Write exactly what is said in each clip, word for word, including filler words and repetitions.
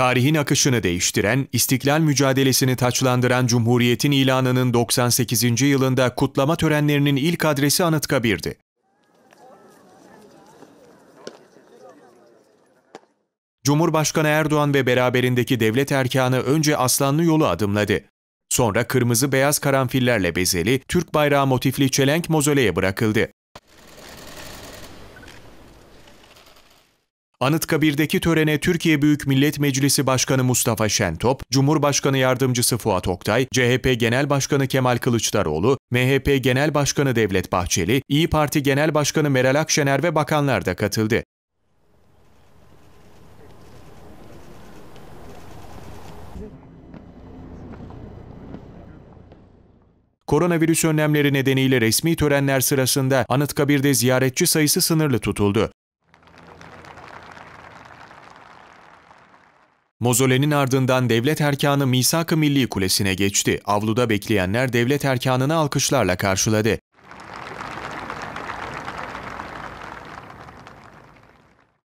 Tarihin akışını değiştiren, istiklal mücadelesini taçlandıran Cumhuriyet'in ilanının doksan sekizinci yılında kutlama törenlerinin ilk adresi Anıtkabir'di. Cumhurbaşkanı Erdoğan ve beraberindeki devlet erkanı önce aslanlı yolu adımladı. Sonra kırmızı-beyaz karanfillerle bezeli, Türk bayrağı motifli çelenk mozoleye bırakıldı. Anıtkabir'deki törene Türkiye Büyük Millet Meclisi Başkanı Mustafa Şentop, Cumhurbaşkanı Yardımcısı Fuat Oktay, C H P Genel Başkanı Kemal Kılıçdaroğlu, M H P Genel Başkanı Devlet Bahçeli, İyi Parti Genel Başkanı Meral Akşener ve bakanlar da katıldı. Koronavirüs önlemleri nedeniyle resmi törenler sırasında Anıtkabir'de ziyaretçi sayısı sınırlı tutuldu. Mozolenin ardından devlet erkanı Misak-ı Milli Kulesi'ne geçti. Avluda bekleyenler devlet erkanını alkışlarla karşıladı.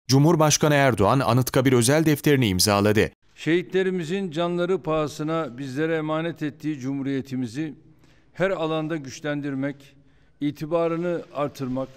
Cumhurbaşkanı Erdoğan Anıtkabir özel defterini imzaladı. Şehitlerimizin canları pahasına bizlere emanet ettiği Cumhuriyetimizi her alanda güçlendirmek, itibarını artırmak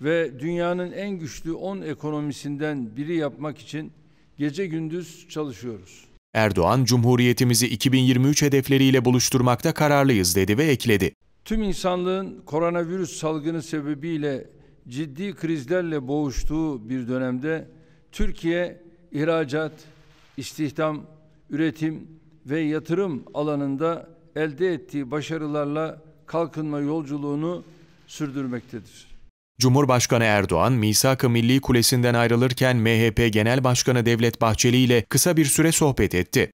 ve dünyanın en güçlü on ekonomisinden biri yapmak için gece gündüz çalışıyoruz. Erdoğan, Cumhuriyetimizi iki bin yirmi üç hedefleriyle buluşturmakta kararlıyız dedi ve ekledi. Tüm insanlığın koronavirüs salgını sebebiyle ciddi krizlerle boğuştuğu bir dönemde Türkiye ihracat, istihdam, üretim ve yatırım alanında elde ettiği başarılarla kalkınma yolculuğunu sürdürmektedir. Cumhurbaşkanı Erdoğan, Misak-ı Milli Kulesi'nden ayrılırken M H P Genel Başkanı Devlet Bahçeli ile kısa bir süre sohbet etti.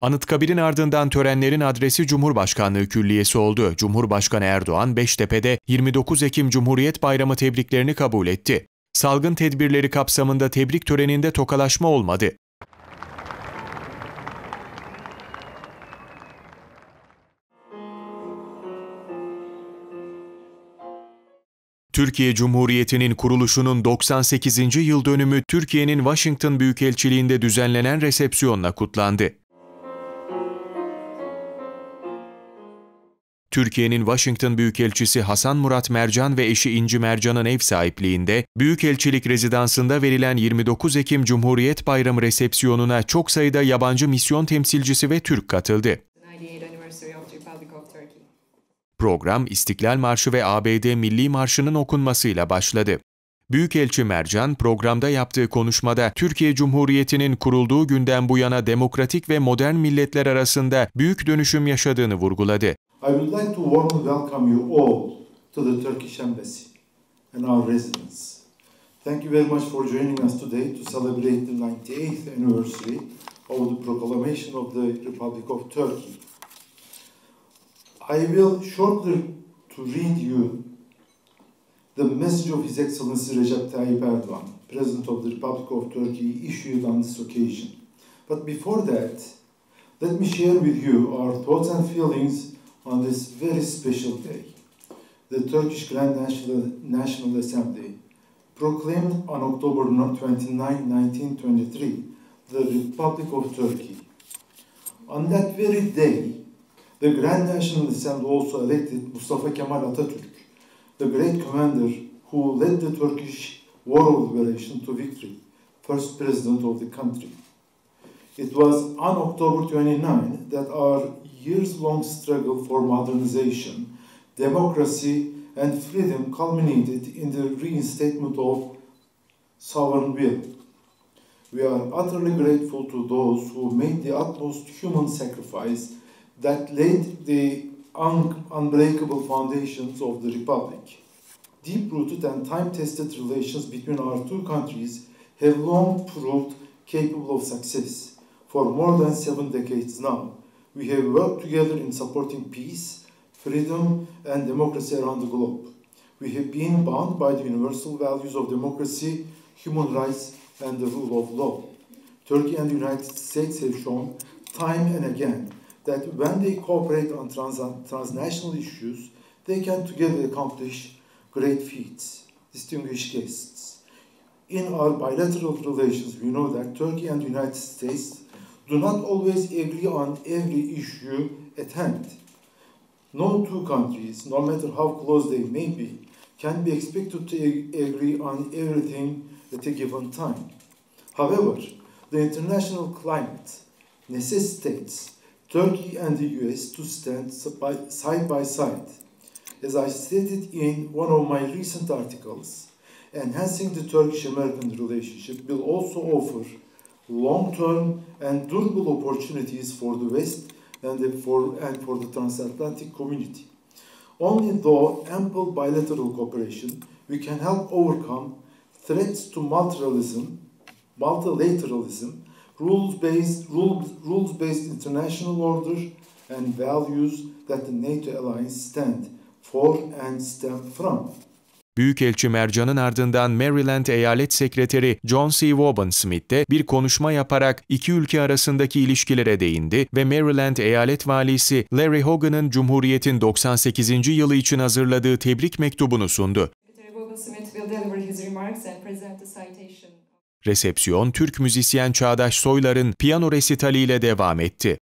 Anıtkabir'in ardından törenlerin adresi Cumhurbaşkanlığı Külliyesi oldu. Cumhurbaşkanı Erdoğan, Beştepe'de yirmi dokuz Ekim Cumhuriyet Bayramı tebriklerini kabul etti. Salgın tedbirleri kapsamında tebrik töreninde tokalaşma olmadı. Türkiye Cumhuriyeti'nin kuruluşunun doksan sekizinci yıl dönümü Türkiye'nin Washington Büyükelçiliği'nde düzenlenen resepsiyonla kutlandı. Türkiye'nin Washington Büyükelçisi Hasan Murat Mercan ve eşi İnci Mercan'ın ev sahipliğinde, Büyükelçilik rezidansında verilen yirmi dokuz Ekim Cumhuriyet Bayramı resepsiyonuna çok sayıda yabancı misyon temsilcisi ve Türk katıldı. Program, İstiklal Marşı ve A B D Milli Marşı'nın okunmasıyla başladı. Büyükelçi Mercan, programda yaptığı konuşmada, Türkiye Cumhuriyeti'nin kurulduğu günden bu yana demokratik ve modern milletler arasında büyük dönüşüm yaşadığını vurguladı. I would like to warmly welcome you all to the Turkish Embassy and our residents. Thank you very much for joining us today to celebrate the ninety-eighth anniversary of the proclamation of the Republic of Turkey. I will shortly to read you the message of His Excellency Recep Tayyip Erdoğan, President of the Republic of Turkey, issued on this occasion. But before that, let me share with you our thoughts and feelings on this very special day. The Turkish Grand National Assembly, proclaimed on October twenty-ninth, nineteen twenty-three, the Republic of Turkey. On that very day, the Grand National Assembly also elected Mustafa Kemal Atatürk, the great commander who led the Turkish War of Liberation to victory, first president of the country. It was on October twenty-ninth that our years-long struggle for modernization, democracy and freedom culminated in the reinstatement of sovereign will. We are utterly grateful to those who made the utmost human sacrifice that laid the un unbreakable foundations of the Republic. Deep-rooted and time-tested relations between our two countries have long proved capable of success. For more than seven decades now, we have worked together in supporting peace, freedom, and democracy around the globe. We have been bound by the universal values of democracy, human rights, and the rule of law. Turkey and the United States have shown time and again that when they cooperate on trans transnational issues, they can together accomplish great feats. Distinguished guests, In our bilateral relations, we know that Turkey and the United States do not always agree on every issue at hand. No two countries, no matter how close they may be, can be expected to agree on everything at a given time. However, the international climate necessitates Turkey and the U S to stand side by side. As I stated in one of my recent articles, enhancing the Turkish-American relationship will also offer long-term and durable opportunities for the West and for, and for the transatlantic community. Only through ample bilateral cooperation, we can help overcome threats to multilateralism, multilateralism rules-based rules, rules-based international order, and values that the NATO alliance stand for and stem from. Büyükelçi Mercan'ın ardından Maryland Eyalet Sekreteri John C. Woban-Smith de bir konuşma yaparak iki ülke arasındaki ilişkilere değindi ve Maryland Eyalet Valisi Larry Hogan'ın Cumhuriyet'in doksan sekizinci yılı için hazırladığı tebrik mektubunu sundu. Resepsiyon, Türk müzisyen Çağdaş Soylar'ın piyano resitaliyle devam etti.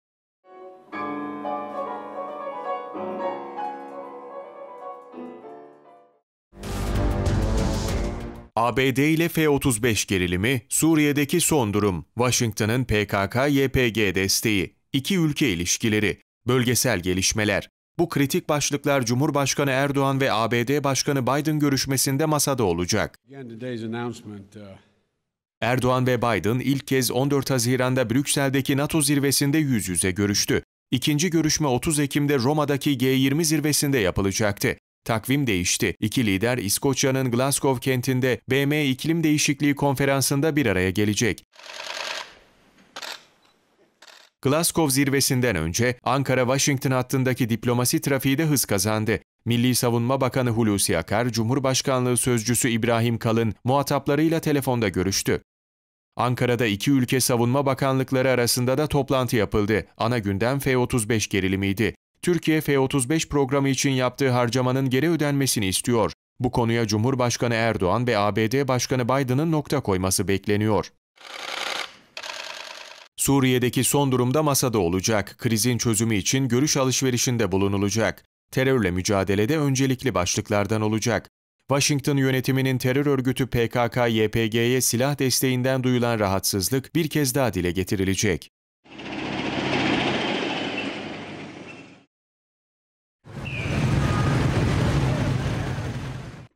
A B D ile F otuz beş gerilimi, Suriye'deki son durum, Washington'ın P K K Y P G desteği, iki ülke ilişkileri, bölgesel gelişmeler. Bu kritik başlıklar Cumhurbaşkanı Erdoğan ve A B D Başkanı Biden görüşmesinde masada olacak. Erdoğan ve Biden ilk kez on dört Haziran'da Brüksel'deki NATO zirvesinde yüz yüze görüştü. İkinci görüşme otuz Ekim'de Roma'daki G yirmi zirvesinde yapılacaktı. Takvim değişti. İki lider İskoçya'nın Glasgow kentinde B M İklim Değişikliği Konferansı'nda bir araya gelecek. Glasgow zirvesinden önce Ankara-Washington hattındaki diplomasi trafiği de hız kazandı. Milli Savunma Bakanı Hulusi Akar, Cumhurbaşkanlığı Sözcüsü İbrahim Kalın muhataplarıyla telefonda görüştü. Ankara'da iki ülke savunma bakanlıkları arasında da toplantı yapıldı. Ana gündem F otuz beş gerilimiydi. Türkiye F otuz beş programı için yaptığı harcamanın geri ödenmesini istiyor. Bu konuya Cumhurbaşkanı Erdoğan ve A B D Başkanı Biden'ın nokta koyması bekleniyor. Suriye'deki son durumda masada olacak. Krizin çözümü için görüş alışverişinde bulunulacak. Terörle mücadelede öncelikli başlıklardan olacak. Washington yönetiminin terör örgütü P K K Y P G'ye silah desteğinden duyulan rahatsızlık bir kez daha dile getirilecek.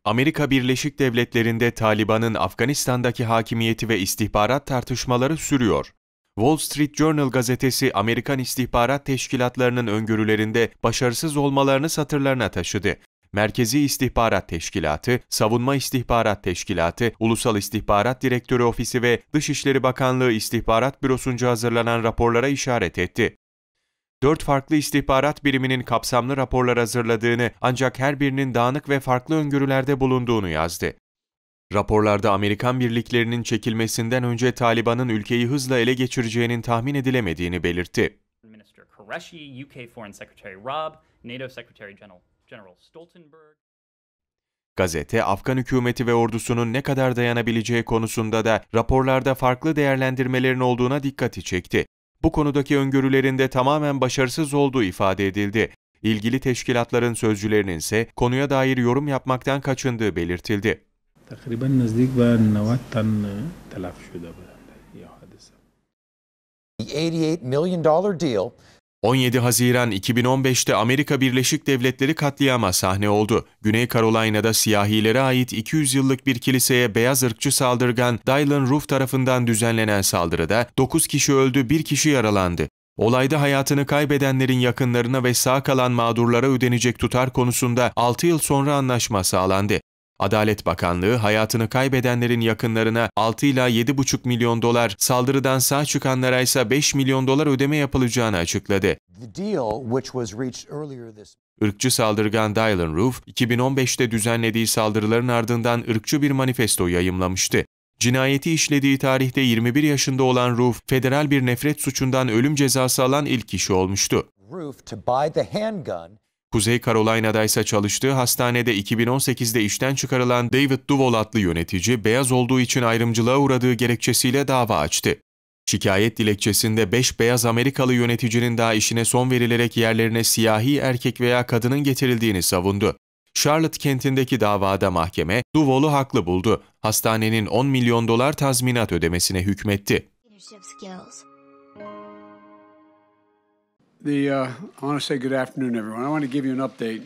Amerika Birleşik Devletleri'nde Taliban'ın Afganistan'daki hakimiyeti ve istihbarat tartışmaları sürüyor. Wall Street Journal gazetesi Amerikan istihbarat teşkilatlarının öngörülerinde başarısız olmalarını satırlarına taşıdı. Merkezi İstihbarat Teşkilatı, Savunma İstihbarat Teşkilatı, Ulusal İstihbarat Direktörü Ofisi ve Dışişleri Bakanlığı İstihbarat Bürosu'nca hazırlanan raporlara işaret etti. Dört farklı istihbarat biriminin kapsamlı raporlar hazırladığını ancak her birinin dağınık ve farklı öngörülerde bulunduğunu yazdı. Raporlarda Amerikan birliklerinin çekilmesinden önce Taliban'ın ülkeyi hızla ele geçireceğinin tahmin edilemediğini belirtti. Gazete, Afgan hükümeti ve ordusunun ne kadar dayanabileceği konusunda da raporlarda farklı değerlendirmelerin olduğuna dikkati çekti. Bu konudaki öngörülerinde tamamen başarısız olduğu ifade edildi. İlgili teşkilatların sözcülerinin ise konuya dair yorum yapmaktan kaçındığı belirtildi. on yedi Haziran iki bin on beş'te Amerika Birleşik Devletleri katliama sahne oldu. Güney Carolina'da siyahilere ait iki yüz yıllık bir kiliseye beyaz ırkçı saldırgan Dylan Roof tarafından düzenlenen saldırıda dokuz kişi öldü, bir kişi yaralandı. Olayda hayatını kaybedenlerin yakınlarına ve sağ kalan mağdurlara ödenecek tutar konusunda altı yıl sonra anlaşma sağlandı. Adalet Bakanlığı, hayatını kaybedenlerin yakınlarına altı ila yedi buçuk milyon dolar, saldırıdan sağ çıkanlara ise beş milyon dolar ödeme yapılacağını açıkladı. Irkçı saldırgan Dylan Roof, iki bin on beş'te düzenlediği saldırıların ardından ırkçı bir manifesto yayımlamıştı. Cinayeti işlediği tarihte yirmi bir yaşında olan Roof, federal bir nefret suçundan ölüm cezası alan ilk kişi olmuştu. Kuzey Carolina'da ise çalıştığı hastanede iki bin on sekizde işten çıkarılan David Duval adlı yönetici, beyaz olduğu için ayrımcılığa uğradığı gerekçesiyle dava açtı. Şikayet dilekçesinde beş beyaz Amerikalı yöneticinin daha işine son verilerek yerlerine siyahi erkek veya kadının getirildiğini savundu. Charlotte kentindeki davada mahkeme, Duval'u haklı buldu. Hastanenin on milyon dolar tazminat ödemesine hükmetti. The, uh, I want to say good afternoon, everyone. I want to give you an update.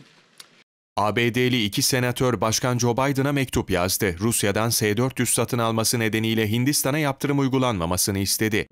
A B D'li iki senatör Başkan Joe Biden'a mektup yazdı. Rusya'dan S dört yüz satın alması nedeniyle Hindistan'a yaptırım uygulanmamasını istedi.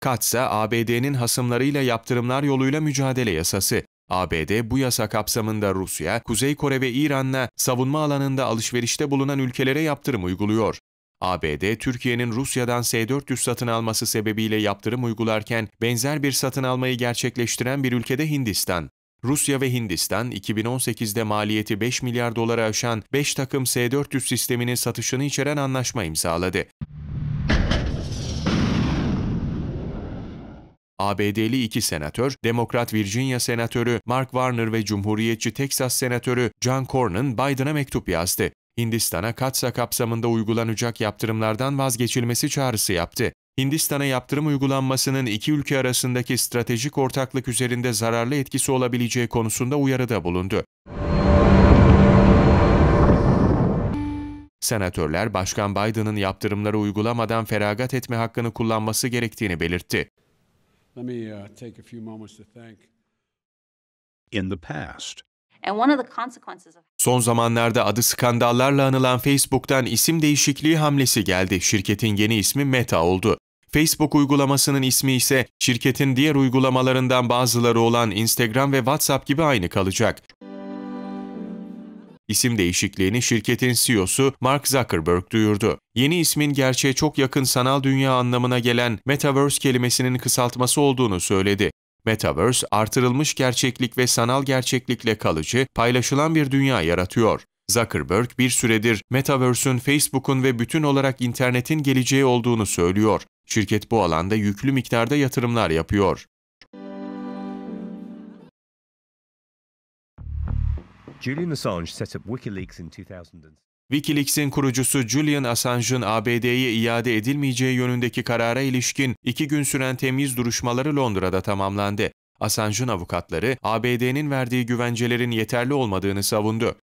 Katsa A B D'nin hasımlarıyla yaptırımlar yoluyla mücadele yasası. A B D bu yasa kapsamında Rusya, Kuzey Kore ve İran'la savunma alanında alışverişte bulunan ülkelere yaptırım uyguluyor. A B D, Türkiye'nin Rusya'dan S dört yüz satın alması sebebiyle yaptırım uygularken benzer bir satın almayı gerçekleştiren bir ülkede Hindistan. Rusya ve Hindistan, iki bin on sekizde maliyeti beş milyar dolara aşan beş takım S dört yüz sisteminin satışını içeren anlaşma imzaladı. A B D'li iki senatör, Demokrat Virginia Senatörü Mark Warner ve Cumhuriyetçi Texas Senatörü John Cornyn, Biden'a mektup yazdı. Hindistan'a Katsa kapsamında uygulanacak yaptırımlardan vazgeçilmesi çağrısı yaptı. Hindistan'a yaptırım uygulanmasının iki ülke arasındaki stratejik ortaklık üzerinde zararlı etkisi olabileceği konusunda uyarıda bulundu. Senatörler, Başkan Biden'ın yaptırımları uygulamadan feragat etme hakkını kullanması gerektiğini belirtti. Let me uh, take a few moments to thank. In the past. Son zamanlarda adı skandallarla anılan Facebook'tan isim değişikliği hamlesi geldi. Şirketin yeni ismi Meta oldu. Facebook uygulamasının ismi ise şirketin diğer uygulamalarından bazıları olan Instagram ve WhatsApp gibi aynı kalacak. İsim değişikliğini şirketin C E O'su Mark Zuckerberg duyurdu. Yeni ismin gerçeğe çok yakın sanal dünya anlamına gelen Metaverse kelimesinin kısaltması olduğunu söyledi. Metaverse, artırılmış gerçeklik ve sanal gerçeklikle kalıcı, paylaşılan bir dünya yaratıyor. Zuckerberg bir süredir Metaverse'ün Facebook'un ve bütün olarak internetin geleceği olduğunu söylüyor. Şirket bu alanda yüklü miktarda yatırımlar yapıyor. Julian Assange set up WikiLeaks in iki bin. WikiLeaks'in kurucusu Julian Assange'ın A B D'ye iade edilmeyeceği yönündeki karara ilişkin iki gün süren temyiz duruşmaları Londra'da tamamlandı. Assange'ın avukatları, A B D'nin verdiği güvencelerin yeterli olmadığını savundu.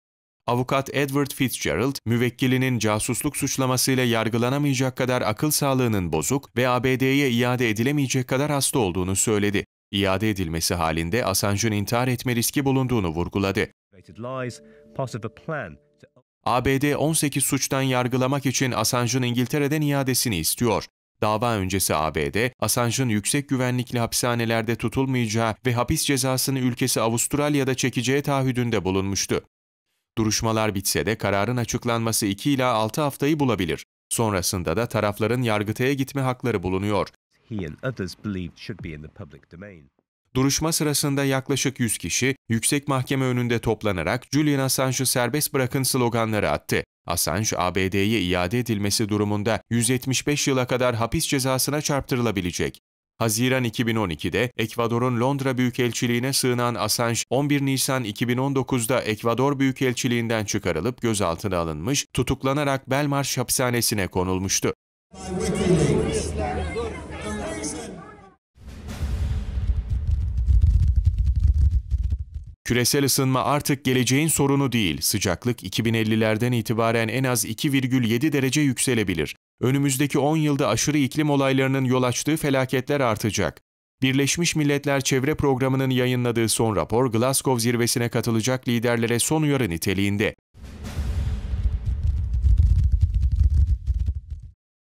Avukat Edward Fitzgerald, müvekkilinin casusluk suçlamasıyla yargılanamayacak kadar akıl sağlığının bozuk ve A B D'ye iade edilemeyecek kadar hasta olduğunu söyledi. İade edilmesi halinde Assange'ın intihar etme riski bulunduğunu vurguladı. A B D on sekiz suçtan yargılamak için Assange'ın İngiltere'den iadesini istiyor. Dava öncesi A B D, Assange'ın yüksek güvenlikli hapishanelerde tutulmayacağı ve hapis cezasını ülkesi Avustralya'da çekeceği taahhüdünde bulunmuştu. Duruşmalar bitse de kararın açıklanması iki ila altı haftayı bulabilir. Sonrasında da tarafların yargıtaya gitme hakları bulunuyor. Duruşma sırasında yaklaşık yüz kişi yüksek mahkeme önünde toplanarak Julian Assange'ı serbest bırakın sloganları attı. Assange, A B D'ye iade edilmesi durumunda yüz yetmiş beş yıla kadar hapis cezasına çarptırılabilecek. Haziran iki bin on ikide Ekvador'un Londra Büyükelçiliğine sığınan Assange, on bir Nisan iki bin on dokuzda Ekvador Büyükelçiliğinden çıkarılıp gözaltına alınmış, tutuklanarak Belmarsh hapishanesine konulmuştu. Küresel ısınma artık geleceğin sorunu değil, sıcaklık iki bin ellilerden itibaren en az iki virgül yedi derece yükselebilir. Önümüzdeki on yılda aşırı iklim olaylarının yol açtığı felaketler artacak. Birleşmiş Milletler Çevre Programı'nın yayınladığı son rapor, Glasgow zirvesine katılacak liderlere son uyarı niteliğinde.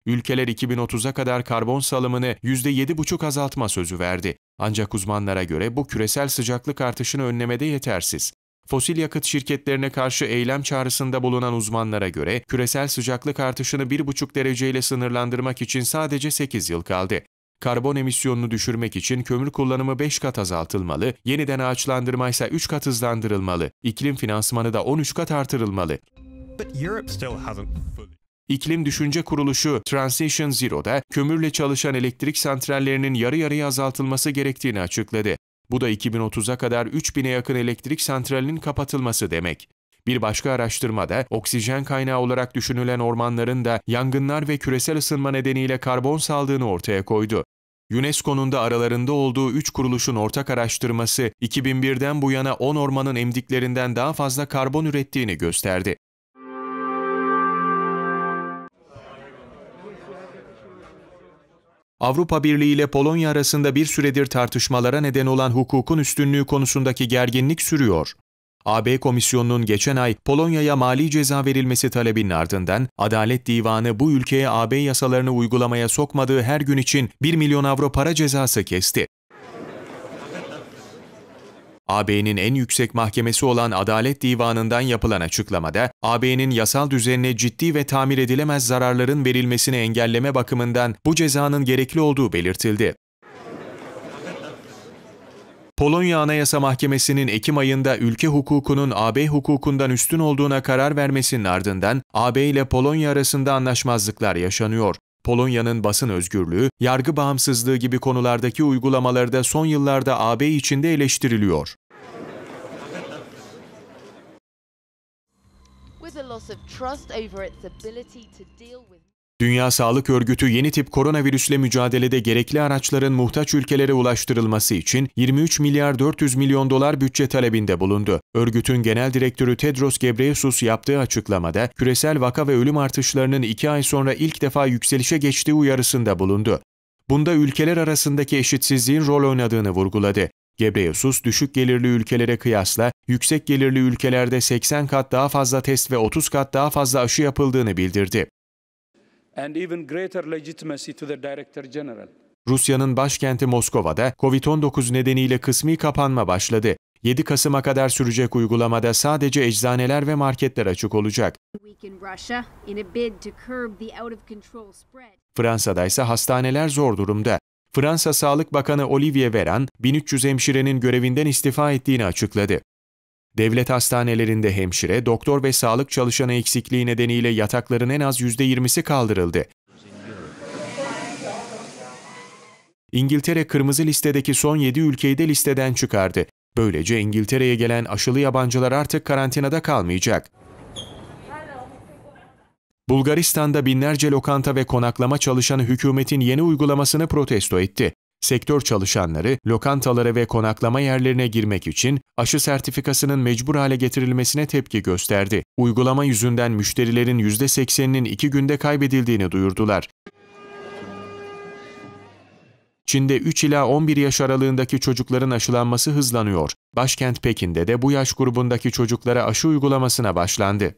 Ülkeler iki bin otuza kadar karbon salımını yüzde yedi buçuk azaltma sözü verdi. Ancak uzmanlara göre bu küresel sıcaklık artışını önlemede yetersiz. Fosil yakıt şirketlerine karşı eylem çağrısında bulunan uzmanlara göre küresel sıcaklık artışını bir buçuk dereceyle sınırlandırmak için sadece sekiz yıl kaldı. Karbon emisyonunu düşürmek için kömür kullanımı beş kat azaltılmalı, yeniden ağaçlandırma ise üç kat hızlandırılmalı, iklim finansmanı da on üç kat artırılmalı. İklim Düşünce Kuruluşu Transition Zero'da kömürle çalışan elektrik santrallerinin yarı yarıya azaltılması gerektiğini açıkladı. Bu da iki bin otuza kadar üç bine yakın elektrik santralinin kapatılması demek. Bir başka araştırmada oksijen kaynağı olarak düşünülen ormanların da yangınlar ve küresel ısınma nedeniyle karbon saldığını ortaya koydu. UNESCO'nun da aralarında olduğu üç kuruluşun ortak araştırması iki bin birden bu yana on ormanın emdiklerinden daha fazla karbon ürettiğini gösterdi. Avrupa Birliği ile Polonya arasında bir süredir tartışmalara neden olan hukukun üstünlüğü konusundaki gerginlik sürüyor. A B Komisyonu'nun geçen ay Polonya'ya mali ceza verilmesi talebinin ardından Adalet Divanı bu ülkeye A B yasalarını uygulamaya sokmadığı her gün için bir milyon avro para cezası kesti. A B'nin en yüksek mahkemesi olan Adalet Divanı'ndan yapılan açıklamada, A B'nin yasal düzenine ciddi ve tamir edilemez zararların verilmesini engelleme bakımından bu cezanın gerekli olduğu belirtildi. Polonya Anayasa Mahkemesi'nin Ekim ayında ülke hukukunun A B hukukundan üstün olduğuna karar vermesinin ardından A B ile Polonya arasında anlaşmazlıklar yaşanıyor. Polonya'nın basın özgürlüğü, yargı bağımsızlığı gibi konulardaki uygulamaları da son yıllarda A B içinde eleştiriliyor. Dünya Sağlık Örgütü yeni tip koronavirüsle mücadelede gerekli araçların muhtaç ülkelere ulaştırılması için yirmi üç milyar dört yüz milyon dolar bütçe talebinde bulundu. Örgütün Genel Direktörü Tedros Ghebreyesus yaptığı açıklamada küresel vaka ve ölüm artışlarının iki ay sonra ilk defa yükselişe geçtiği uyarısında bulundu. Bunda ülkeler arasındaki eşitsizliğin rol oynadığını vurguladı. Ghebreyesus, düşük gelirli ülkelere kıyasla yüksek gelirli ülkelerde seksen kat daha fazla test ve otuz kat daha fazla aşı yapıldığını bildirdi. Rusya'nın başkenti Moskova'da Covid on dokuz nedeniyle kısmi kapanma başladı. yedi Kasım'a kadar sürecek uygulamada sadece eczaneler ve marketler açık olacak. Fransa'da ise hastaneler zor durumda. Fransa Sağlık Bakanı Olivier Véran, bin üç yüz hemşirenin görevinden istifa ettiğini açıkladı. Devlet hastanelerinde hemşire, doktor ve sağlık çalışanı eksikliği nedeniyle yatakların en az yüzde yirmisi kaldırıldı. İngiltere kırmızı listedeki son yedi ülkeyi de listeden çıkardı. Böylece İngiltere'ye gelen aşılı yabancılar artık karantinada kalmayacak. Bulgaristan'da binlerce lokanta ve konaklama çalışanı hükümetin yeni uygulamasını protesto etti. Sektör çalışanları, lokantalara ve konaklama yerlerine girmek için aşı sertifikasının mecbur hale getirilmesine tepki gösterdi. Uygulama yüzünden müşterilerin yüzde sekseninin iki günde kaybedildiğini duyurdular. Çin'de üç ila on bir yaş aralığındaki çocukların aşılanması hızlanıyor. Başkent Pekin'de de bu yaş grubundaki çocuklara aşı uygulamasına başlandı.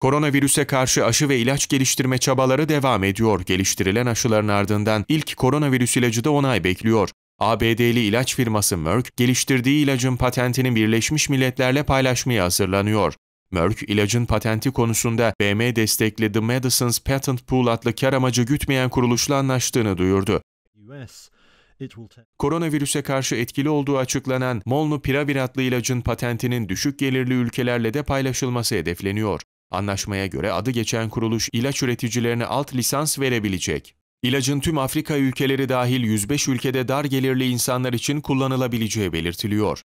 Koronavirüse karşı aşı ve ilaç geliştirme çabaları devam ediyor. Geliştirilen aşıların ardından ilk koronavirüs ilacı da onay bekliyor. A B D'li ilaç firması Merck, geliştirdiği ilacın patentini Birleşmiş Milletler'le paylaşmaya hazırlanıyor. Merck, ilacın patenti konusunda B M destekli The Medicines Patent Pool adlı kar amacı gütmeyen kuruluşla anlaştığını duyurdu. Koronavirüse karşı etkili olduğu açıklanan Molnupiravir adlı ilacın patentinin düşük gelirli ülkelerle de paylaşılması hedefleniyor. Anlaşmaya göre adı geçen kuruluş ilaç üreticilerine alt lisans verebilecek. İlacın tüm Afrika ülkeleri dahil yüz beş ülkede dar gelirli insanlar için kullanılabileceği belirtiliyor.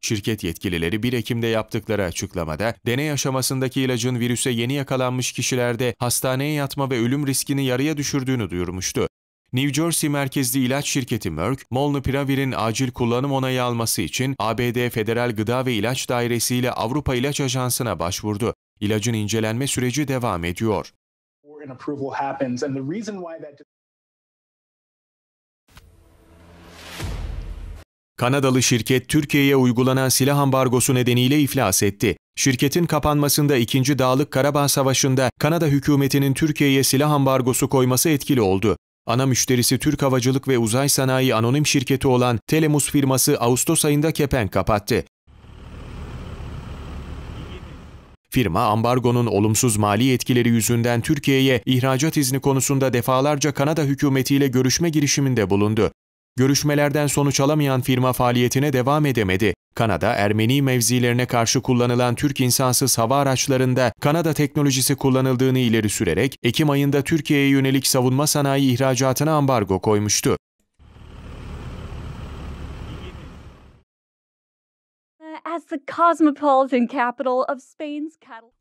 Şirket yetkilileri bir Ekim'de yaptıkları açıklamada, deney aşamasındaki ilacın virüse yeni yakalanmış kişilerde hastaneye yatma ve ölüm riskini yarıya düşürdüğünü duyurmuştu. New Jersey merkezli ilaç şirketi Merck, Molnupiravir'in acil kullanım onayı alması için A B D Federal Gıda ve İlaç Dairesi ile Avrupa İlaç Ajansı'na başvurdu. İlacın incelenme süreci devam ediyor. Kanadalı şirket Türkiye'ye uygulanan silah ambargosu nedeniyle iflas etti. Şirketin kapanmasında ikinci. Dağlık Karabağ Savaşı'nda Kanada hükümetinin Türkiye'ye silah ambargosu koyması etkili oldu. Ana müşterisi Türk Havacılık ve Uzay Sanayi Anonim Şirketi olan Telemus firması Ağustos ayında kepenk kapattı. Firma, ambargonun olumsuz mali etkileri yüzünden Türkiye'ye ihracat izni konusunda defalarca Kanada hükümetiyle görüşme girişiminde bulundu. Görüşmelerden sonuç alamayan firma faaliyetine devam edemedi. Kanada, Ermeni mevzilerine karşı kullanılan Türk insansız hava araçlarında Kanada teknolojisi kullanıldığını ileri sürerek, Ekim ayında Türkiye'ye yönelik savunma sanayi ihracatına ambargo koymuştu.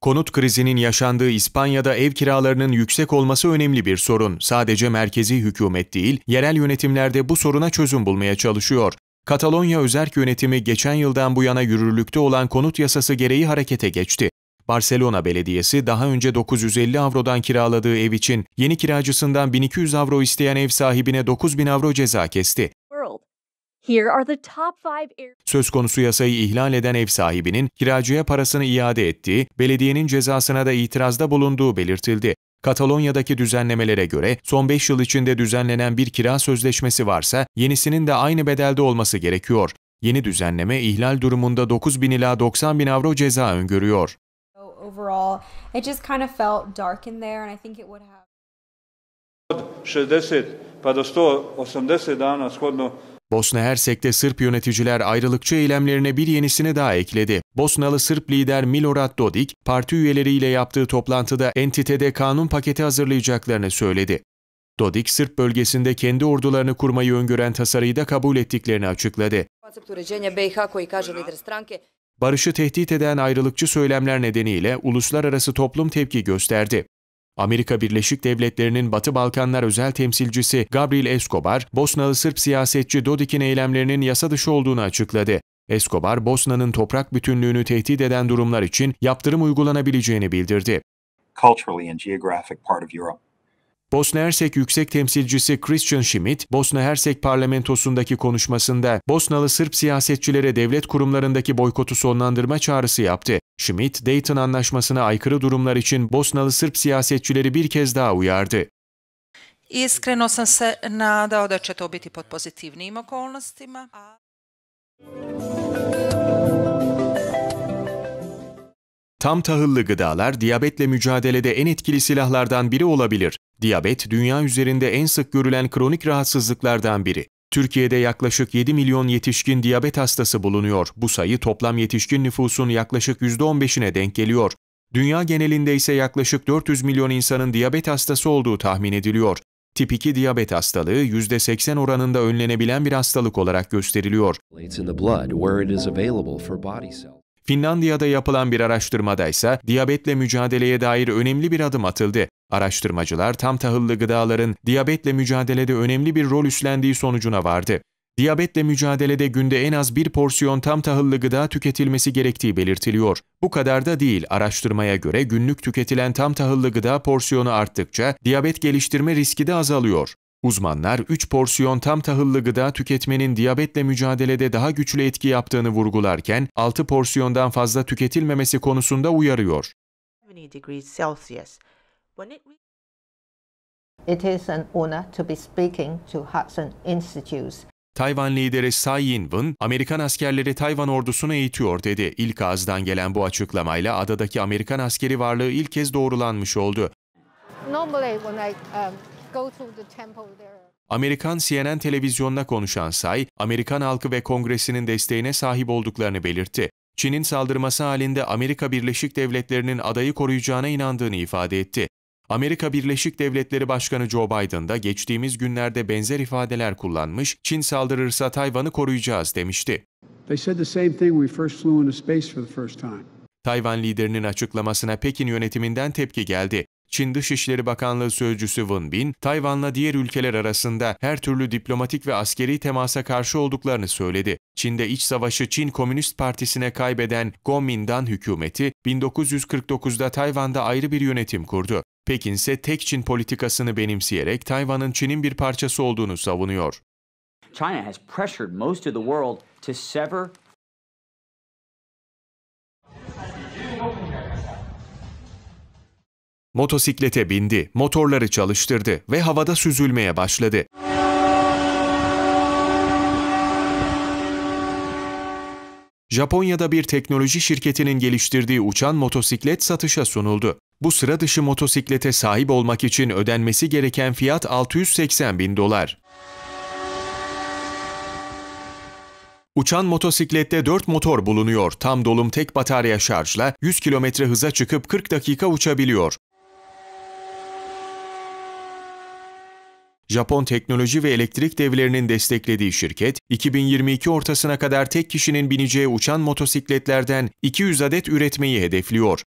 Konut krizinin yaşandığı İspanya'da ev kiralarının yüksek olması önemli bir sorun. Sadece merkezi hükümet değil, yerel yönetimlerde bu soruna çözüm bulmaya çalışıyor. Katalonya özerk yönetimi geçen yıldan bu yana yürürlükte olan konut yasası gereği harekete geçti. Barcelona Belediyesi daha önce dokuz yüz elli avrodan kiraladığı ev için yeni kiracısından bin iki yüz avro isteyen ev sahibine dokuz bin avro ceza kesti. Söz konusu yasayı ihlal eden ev sahibinin kiracıya parasını iade ettiği, belediyenin cezasına da itirazda bulunduğu belirtildi. Katalonya'daki düzenlemelere göre son beş yıl içinde düzenlenen bir kira sözleşmesi varsa yenisinin de aynı bedelde olması gerekiyor. Yeni düzenleme ihlal durumunda dokuz bin ila doksan bin avro ceza öngörüyor. Bosna Hersek'te Sırp yöneticiler ayrılıkçı eylemlerine bir yenisini daha ekledi. Bosnalı Sırp lider Milorad Dodik, parti üyeleriyle yaptığı toplantıda entitede kanun paketi hazırlayacaklarını söyledi. Dodik, Sırp bölgesinde kendi ordularını kurmayı öngören tasarıyı da kabul ettiklerini açıkladı. Barışı tehdit eden ayrılıkçı söylemler nedeniyle uluslararası toplum tepki gösterdi. Amerika Birleşik Devletleri'nin Batı Balkanlar özel temsilcisi Gabriel Escobar, Bosnalı Sırp siyasetçi Dodik'in eylemlerinin yasa dışı olduğunu açıkladı. Escobar, Bosna'nın toprak bütünlüğünü tehdit eden durumlar için yaptırım uygulanabileceğini bildirdi. Bosna Hersek Yüksek Temsilcisi Christian Schmidt, Bosna Hersek parlamentosundaki konuşmasında Bosnalı Sırp siyasetçilere devlet kurumlarındaki boykotu sonlandırma çağrısı yaptı. Schmidt, Dayton Anlaşması'na aykırı durumlar için Bosnalı Sırp siyasetçileri bir kez daha uyardı. Iskreno sam se nadao da će to biti pod pozitivnim okolnostima. Tam tahıllı gıdalar, diyabetle mücadelede en etkili silahlardan biri olabilir. Diyabet, dünya üzerinde en sık görülen kronik rahatsızlıklardan biri. Türkiye'de yaklaşık yedi milyon yetişkin diyabet hastası bulunuyor. Bu sayı toplam yetişkin nüfusun yaklaşık yüzde on beşine denk geliyor. Dünya genelinde ise yaklaşık dört yüz milyon insanın diyabet hastası olduğu tahmin ediliyor. Tip iki diyabet hastalığı yüzde seksen oranında önlenebilen bir hastalık olarak gösteriliyor. Finlandiya'da yapılan bir araştırmada ise diyabetle mücadeleye dair önemli bir adım atıldı. Araştırmacılar tam tahıllı gıdaların diyabetle mücadelede önemli bir rol üstlendiği sonucuna vardı. Diyabetle mücadelede günde en az bir porsiyon tam tahıllı gıda tüketilmesi gerektiği belirtiliyor. Bu kadar da değil, araştırmaya göre günlük tüketilen tam tahıllı gıda porsiyonu arttıkça diyabet geliştirme riski de azalıyor. Uzmanlar üç porsiyon tam tahıllı gıda tüketmenin diyabetle mücadelede daha güçlü etki yaptığını vurgularken altı porsiyondan fazla tüketilmemesi konusunda uyarıyor. It is an honor to be speaking to Hudson Institutes. Tayvan lideri Tsai Ing-wen, Amerikan askerleri Tayvan ordusunu eğitiyor dedi. İlk ağızdan gelen bu açıklamayla adadaki Amerikan askeri varlığı ilk kez doğrulanmış oldu. Normally when I um... Amerikan C N N televizyonuna konuşan Tsai, Amerikan halkı ve Kongresinin desteğine sahip olduklarını belirtti. Çin'in saldırması halinde Amerika Birleşik Devletleri'nin adayı koruyacağına inandığını ifade etti. Amerika Birleşik Devletleri Başkanı Joe Biden da geçtiğimiz günlerde benzer ifadeler kullanmış, Çin saldırırsa Tayvan'ı koruyacağız demişti. Tayvan liderinin açıklamasına Pekin yönetiminden tepki geldi. Çin Dışişleri Bakanlığı Sözcüsü Wen Bin, Tayvan'la diğer ülkeler arasında her türlü diplomatik ve askeri temasa karşı olduklarını söyledi. Çin'de iç savaşı Çin Komünist Partisi'ne kaybeden Kuomintang hükümeti, bin dokuz yüz kırk dokuzda Tayvan'da ayrı bir yönetim kurdu. Pekin ise tek Çin politikasını benimseyerek Tayvan'ın Çin'in bir parçası olduğunu savunuyor. China has pressured most of the world to sever. Motosiklete bindi, motorları çalıştırdı ve havada süzülmeye başladı. Japonya'da bir teknoloji şirketinin geliştirdiği uçan motosiklet satışa sunuldu. Bu sıra dışı motosiklete sahip olmak için ödenmesi gereken fiyat altı yüz seksen bin dolar. Uçan motosiklette dört motor bulunuyor. Tam dolum tek batarya şarjla yüz kilometre hıza çıkıp kırk dakika uçabiliyor. Japon teknoloji ve elektrik devlerinin desteklediği şirket, iki bin yirmi iki ortasına kadar tek kişinin bineceği uçan motosikletlerden iki yüz adet üretmeyi hedefliyor.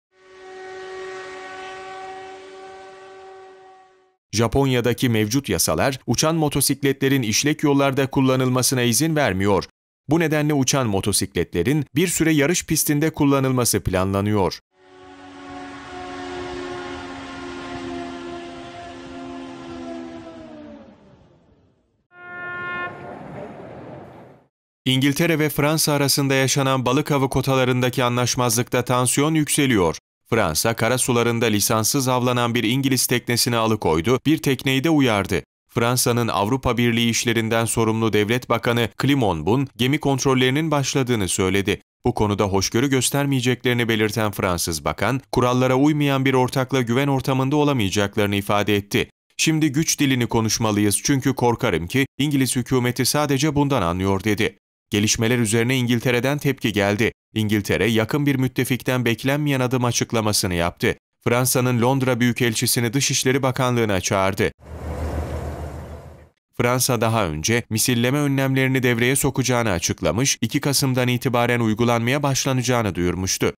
Japonya'daki mevcut yasalar, uçan motosikletlerin işlek yollarda kullanılmasına izin vermiyor. Bu nedenle uçan motosikletlerin bir süre yarış pistinde kullanılması planlanıyor. İngiltere ve Fransa arasında yaşanan balık avı kotalarındaki anlaşmazlıkta tansiyon yükseliyor. Fransa, karasularında lisanssız avlanan bir İngiliz teknesini alıkoydu, bir tekneyi de uyardı. Fransa'nın Avrupa Birliği işlerinden sorumlu Devlet Bakanı Clémenbon, gemi kontrollerinin başladığını söyledi. Bu konuda hoşgörü göstermeyeceklerini belirten Fransız bakan, kurallara uymayan bir ortakla güven ortamında olamayacaklarını ifade etti. "Şimdi güç dilini konuşmalıyız çünkü korkarım ki İngiliz hükümeti sadece bundan anlıyor," dedi. Gelişmeler üzerine İngiltere'den tepki geldi. İngiltere, yakın bir müttefikten beklenmeyen adım açıklamasını yaptı. Fransa'nın Londra Büyükelçisini Dışişleri Bakanlığı'na çağırdı. Fransa daha önce misilleme önlemlerini devreye sokacağını açıklamış, iki Kasım'dan itibaren uygulanmaya başlanacağını duyurmuştu.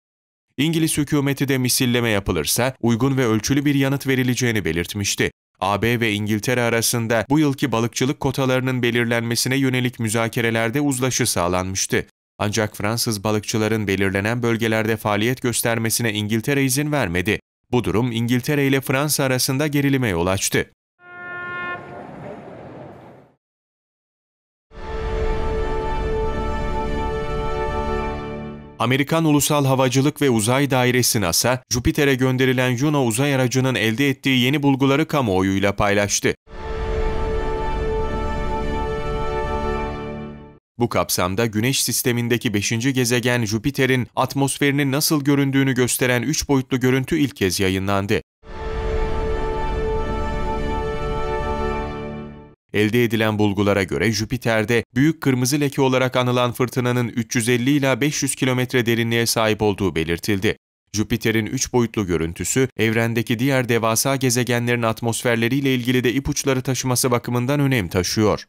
İngiliz hükümeti de misilleme yapılırsa uygun ve ölçülü bir yanıt verileceğini belirtmişti. A B ve İngiltere arasında bu yılki balıkçılık kotalarının belirlenmesine yönelik müzakerelerde uzlaşı sağlanmıştı. Ancak Fransız balıkçıların belirlenen bölgelerde faaliyet göstermesine İngiltere izin vermedi. Bu durum İngiltere ile Fransa arasında gerilime yol açtı. Amerikan Ulusal Havacılık ve Uzay Dairesi NASA, Jüpiter'e gönderilen Juno uzay aracının elde ettiği yeni bulguları kamuoyuyla paylaştı. Bu kapsamda Güneş sistemindeki beşinci gezegen Jüpiter'in atmosferinin nasıl göründüğünü gösteren üç boyutlu görüntü ilk kez yayınlandı. Elde edilen bulgulara göre Jüpiter'de büyük kırmızı leke olarak anılan fırtınanın üç yüz elli ila beş yüz kilometre derinliğe sahip olduğu belirtildi. Jüpiter'in üç boyutlu görüntüsü, evrendeki diğer devasa gezegenlerin atmosferleriyle ilgili de ipuçları taşıması bakımından önem taşıyor.